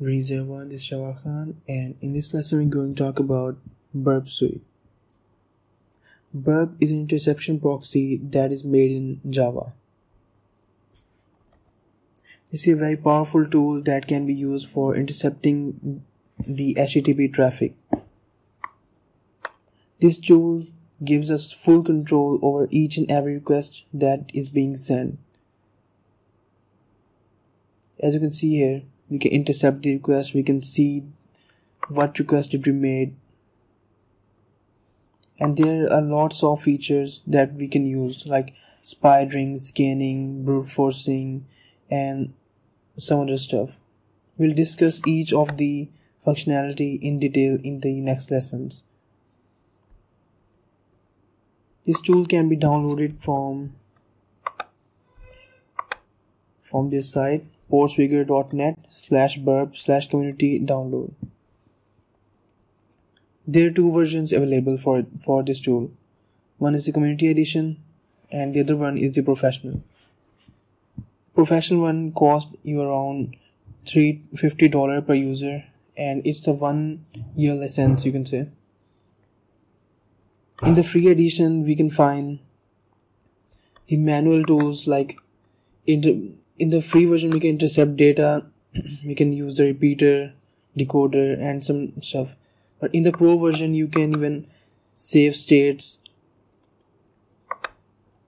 Shahwan, this is Shahwan, and in this lesson we're going to talk about Burp Suite. Burp is an interception proxy that is made in Java. This is a very powerful tool that can be used for intercepting the HTTP traffic. This tool gives us full control over each and every request that is being sent. As you can see here, we can intercept the request, we can see what request did we made, and there are lots of features that we can use like spidering, scanning, brute forcing, and some other stuff. We'll discuss each of the functionality in detail in the next lessons. This tool can be downloaded from this site, portswigger.net/burp/community-download. There are two versions available for this tool. One is the community edition and the other one is the professional. Professional one costs you around $350 per user, and it's a 1-year license, you can say. In the free edition, we can find the manual tools like in the free version we can intercept data, we can use the repeater, decoder, and some stuff. But in the pro version you can even save states.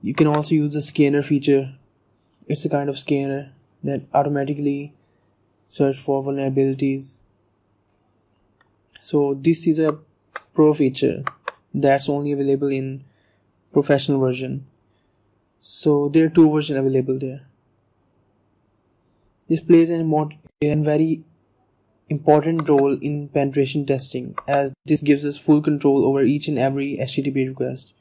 You can also use the scanner feature. It's a kind of scanner that automatically searches for vulnerabilities. So this is a pro feature that's only available in professional version. So there are two versions available there. This plays a very important role in penetration testing, as this gives us full control over each and every HTTP request.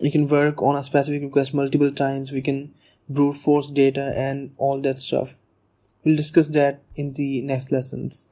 We can work on a specific request multiple times, we can brute force data and all that stuff. We'll discuss that in the next lessons.